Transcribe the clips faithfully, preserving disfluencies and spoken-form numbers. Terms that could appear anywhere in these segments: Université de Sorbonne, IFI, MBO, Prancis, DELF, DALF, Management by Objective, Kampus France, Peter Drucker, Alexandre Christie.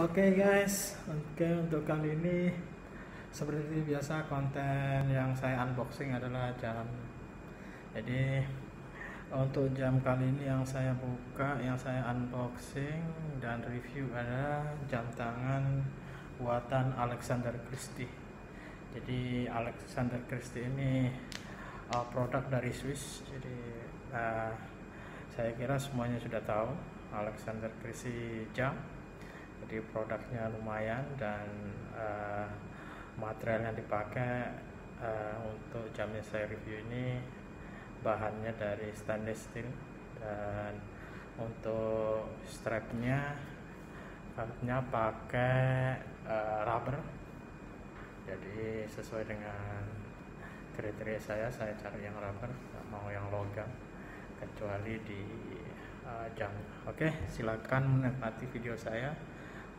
Oke guys, oke untuk kali ini seperti biasa konten yang saya unboxing adalah jam. Jadi untuk jam kali ini yang saya buka, yang saya unboxing dan review adalah jam tangan buatan Alexandre Christie. Jadi Alexandre Christie ini uh, produk dari Swiss. Jadi uh, saya kira semuanya sudah tahu Alexandre Christie jam. Jadi produknya lumayan dan uh, material yang dipakai uh, untuk jam yang saya review ini bahannya dari stainless steel, dan untuk strapnya strapnya pakai uh, rubber. Jadi sesuai dengan kriteria saya, saya cari yang rubber, nggak mau yang logam kecuali di uh, jam. Oke, silakan menikmati video saya.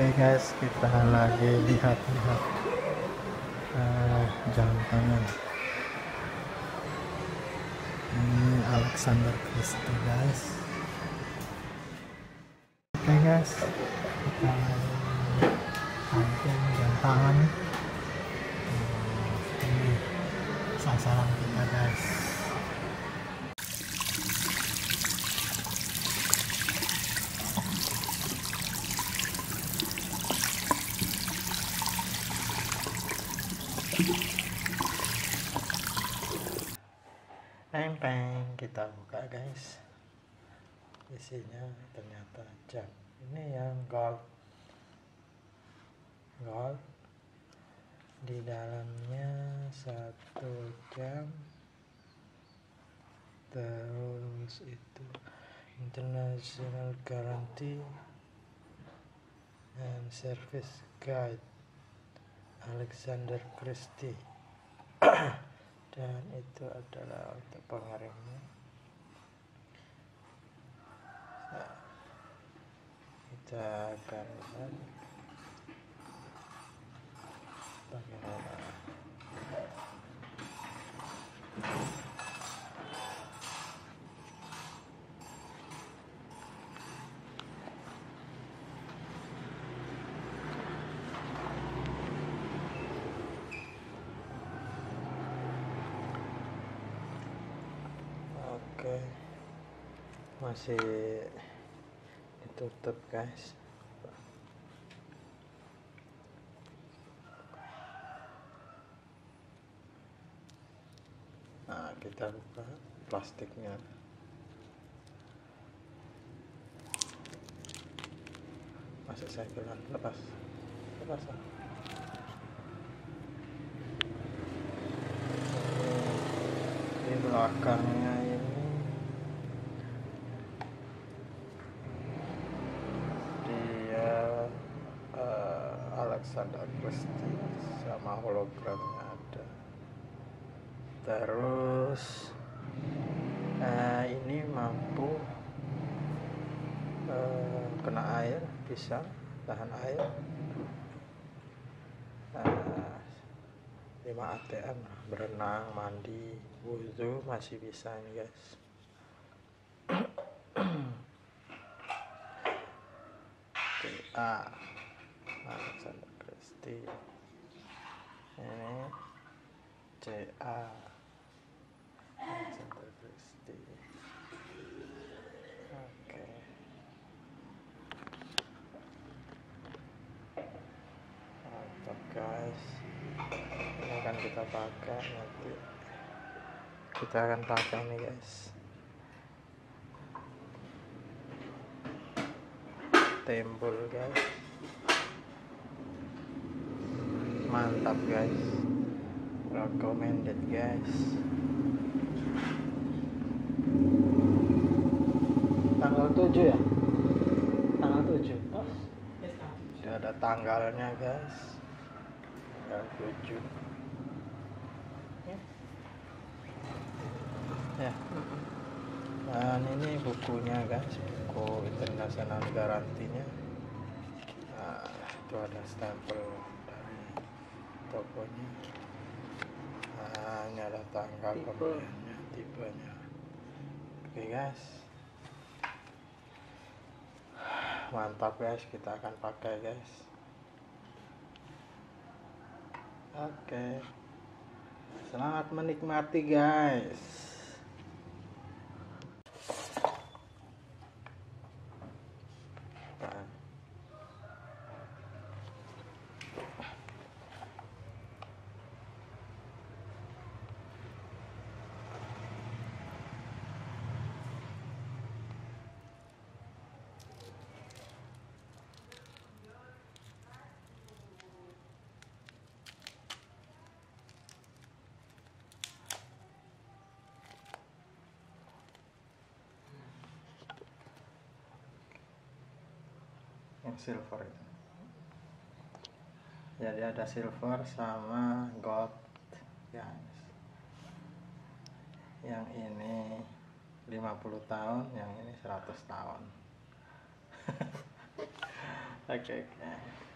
Oke okay guys, kita lagi lihat-lihat uh, jam tangan ini Alexandre Christie guys. Oke okay guys, kita hunting jam tangan uh, ini sasaran kita guys. Empeng, kita buka guys, isinya ternyata jam. Ini yang gold gold di dalamnya satu jam, terus itu international guarantee and service guide Alexandre Christie. Dan itu adalah untuk pengarimnya. Nah, kita akan lihat bagaimana masih ditutup guys. Nah, kita buka plastiknya. Masih saya bilang lepas lepas lah. Di belakangnya Alexandre Christie sama hologramnya ada. Terus eh, ini mampu eh, kena air, bisa tahan air. Eh, lima A T M, berenang, mandi, wudhu masih bisa nih guys. Oke, ah, Alexandre Christie ini C A Alexandre Christie. Oke, mantap guys, ini akan kita pakai nanti, kita akan pakai nih guys. Tembul guys, mantap guys, recommended guys. Tanggal tujuh ya, tanggal tujuh, sudah ada tanggalnya guys. tujuh. Ya. Ya. Nah, ini bukunya guys, buku International Garantinya. Nah, itu ada stempel dari tokonya. Nah, ini ada tanggal pembeliannya, tipenya. Oke guys, mantap guys, kita akan pakai guys. Oke, selamat menikmati guys. Silver itu, jadi ada silver sama gold guys. Yang ini lima puluh tahun, yang ini seratus tahun. Oke okay, okay.